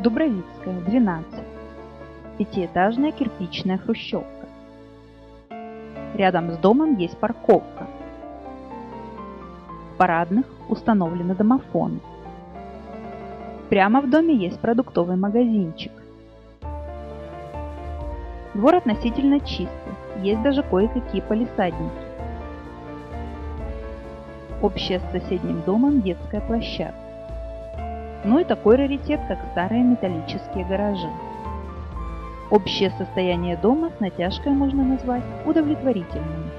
Дубровицкая, 12. Пятиэтажная кирпичная хрущевка. Рядом с домом есть парковка. В парадных установлены домофоны. Прямо в доме есть продуктовый магазинчик. Двор относительно чистый, есть даже кое-какие палисадники. Общая с соседним домом детская площадка. Ну и такой раритет, как старые металлические гаражи. Общее состояние дома с натяжкой можно назвать удовлетворительным.